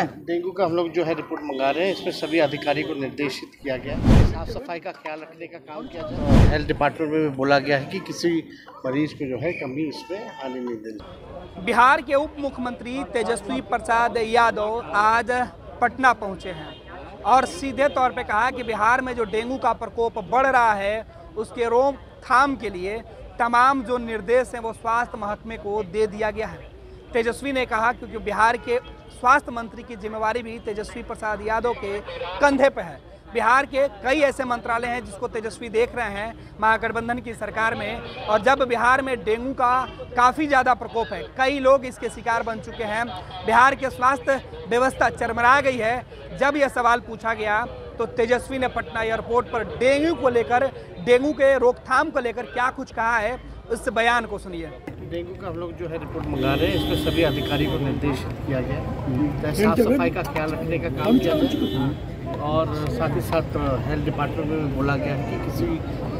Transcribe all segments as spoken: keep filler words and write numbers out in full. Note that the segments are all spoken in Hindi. डेंगू का हम लोग जो है रिपोर्ट मंगा रहे हैं। इसमें सभी अधिकारी को निर्देशित किया गया है साफ सफाई का ख्याल रखने का काम किया जाए। हेल्थ डिपार्टमेंट में भी बोला गया है कि किसी मरीज को जो है कमी इसमें आने नहीं देनी। बिहार के उप मुख्यमंत्री तेजस्वी प्रसाद यादव आज पटना पहुंचे हैं और सीधे तौर पे कहा कि बिहार में जो डेंगू का प्रकोप बढ़ रहा है उसके रोकथाम के लिए तमाम जो निर्देश हैं वो स्वास्थ्य महकमे को दे दिया गया है। तेजस्वी ने कहा क्योंकि बिहार के स्वास्थ्य मंत्री की जिम्मेवारी भी तेजस्वी प्रसाद यादव के कंधे पर है। बिहार के कई ऐसे मंत्रालय हैं जिसको तेजस्वी देख रहे हैं महागठबंधन की सरकार में, और जब बिहार में डेंगू का काफ़ी ज़्यादा प्रकोप है, कई लोग इसके शिकार बन चुके हैं, बिहार के स्वास्थ्य व्यवस्था चरमरा गई है। जब यह सवाल पूछा गया तो तेजस्वी ने पटना एयरपोर्ट पर डेंगू को लेकर, डेंगू के रोकथाम को लेकर क्या कुछ कहा है, इस बयान को सुनिए। डेंगू का हम लोग जो है रिपोर्ट मंगा रहे हैं। इसमें सभी अधिकारी को निर्देशित किया गया है साफ सफाई का ख्याल रखने का काम किया जाए, और साथ ही साथ हेल्थ डिपार्टमेंट में बोला गया है कि किसी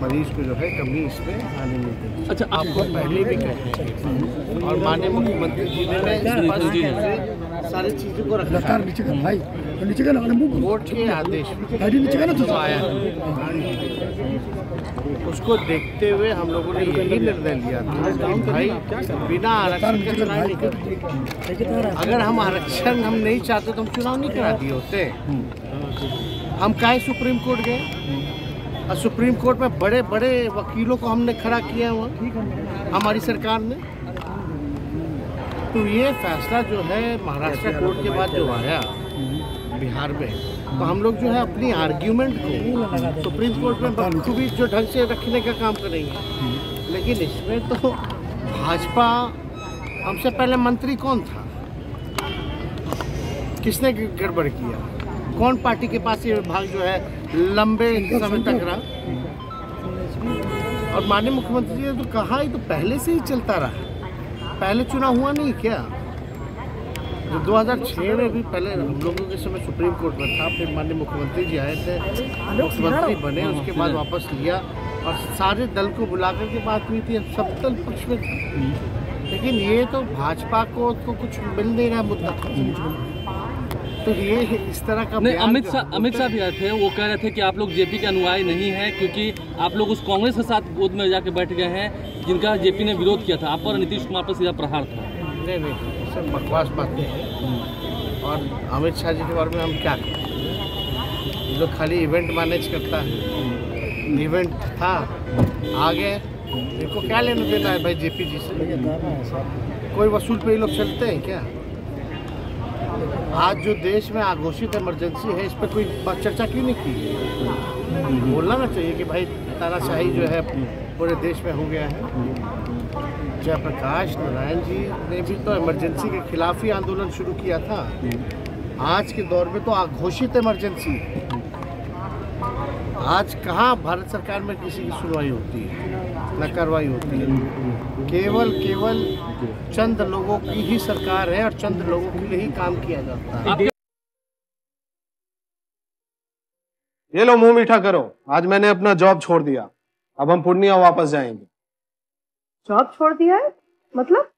मरीज को जो है कमी इसमें आने नहीं देनी। अच्छा, आपको पहले भी कहे और माननीय मुख्यमंत्री जी ने सारी चीज़ों को रखा कोर्ट के आदेश आया उसको देखते हुए हम लोगों ने यही निर्णय लिया था भाई बिना आरक्षण के चुनाव नहीं करते। अगर हम आरक्षण हम नहीं चाहते तो हम चुनाव नहीं करा दिए होते। हम काहे सुप्रीम कोर्ट गए और सुप्रीम कोर्ट में बड़े बड़े वकीलों को हमने खड़ा किया हुआ हमारी सरकार ने। तो ये फैसला जो है महाराष्ट्र कोर्ट के बाद जो आया बिहार में, तो हम लोग जो है अपनी आर्ग्यूमेंट को सुप्रीम कोर्ट में बखूबी जो ढंग से रखने का काम करेंगे। लेकिन इसमें तो भाजपा, हमसे पहले मंत्री कौन था, किसने गड़बड़ किया, कौन पार्टी के पास ये विभाग जो है लंबे समय तक रहा, और माननीय मुख्यमंत्री जी ने तो कहा ही, तो पहले से ही चलता रहा। पहले चुनाव हुआ नहीं क्या? जो दो हज़ार छह में भी पहले हम लोगों के समय सुप्रीम कोर्ट में था, फिर माननीय मुख्यमंत्री जी आए थे, मुख्यमंत्री बने, उसके बाद वापस लिया और सारे दल को बुलाकर के बात हुई थी, सब दल पक्ष में। लेकिन ये तो भाजपा को तो कुछ मिल नहीं रहा मुद्दा, तो ये इस तरह का नहीं। अमित शाह अमित शाह भी आए थे, वो कह रहे थे कि आप लोग जेपी के अनुयायी नहीं हैं क्योंकि आप लोग उस कांग्रेस के साथ गोद में जाके बैठ गए हैं जिनका जेपी ने विरोध किया था। आप पर नीतीश कुमार पर सीधा प्रहार था। नहीं नहीं, सब बकवास बातें हैं। और अमित शाह जी के बारे में हम क्या करें, जो खाली इवेंट मैनेज करता है, इवेंट था आगे, इनको क्या लेना देना है भाई जेपी जी से? कोई वसूल पे ये लोग चलते हैं क्या? आज जो देश में आघोषित इमरजेंसी है, इस पर कोई बात चर्चा क्यों नहीं की? बोलना ना चाहिए कि भाई तानाशाही जो है पूरे देश में हो गया है। जय प्रकाश नारायण जी ने भी तो इमरजेंसी के खिलाफ ही आंदोलन शुरू किया था। आज के दौर में तो आघोषित इमरजेंसी है। आज कहाँ भारत सरकार में किसी की सुनवाई होती है, न कार्रवाई होती है। केवल केवल चंद लोगों की ही सरकार है और चंद लोगों के लिए ही काम किया जाता है। ये लो मुंह मीठा करो, आज मैंने अपना जॉब छोड़ दिया, अब हम पूर्णिया वापस जाएंगे। जॉब छोड़ दिया है मतलब?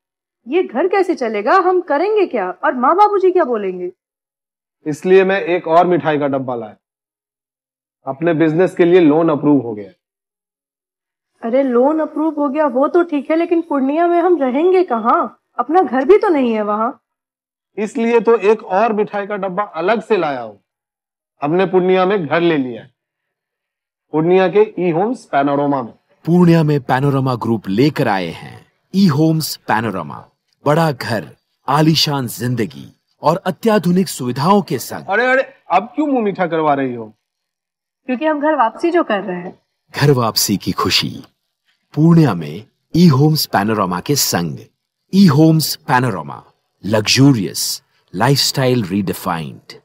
ये घर कैसे चलेगा, हम करेंगे क्या और माँ बाबूजी क्या बोलेंगे? इसलिए मैं एक और मिठाई का डब्बा लाया, अपने बिजनेस के लिए लोन अप्रूव हो गया। अरे लोन अप्रूव हो गया वो तो ठीक है, लेकिन पूर्णिया में हम रहेंगे कहाँ? अपना घर भी तो नहीं है वहाँ। इसलिए तो एक और मिठाई का डब्बा अलग से लाया हूँ, हमने पूर्णिया में घर ले लिया है, पूर्णिया के ई होम्स पैनोरामा में। पूर्णिया में पैनोरमा ग्रुप लेकर आए हैं ई होम्स पैनोरामा, बड़ा घर, आलीशान जिंदगी और अत्याधुनिक सुविधाओं के संग। अरे अरे, अब क्यों मुँह मीठा करवा रही हो? क्योंकि हम घर वापसी जो कर रहे हैं। घर वापसी की खुशी पूर्णिया में ई होम्स पैनोरामा के संग। ई Homes Panorama, luxurious lifestyle redefined.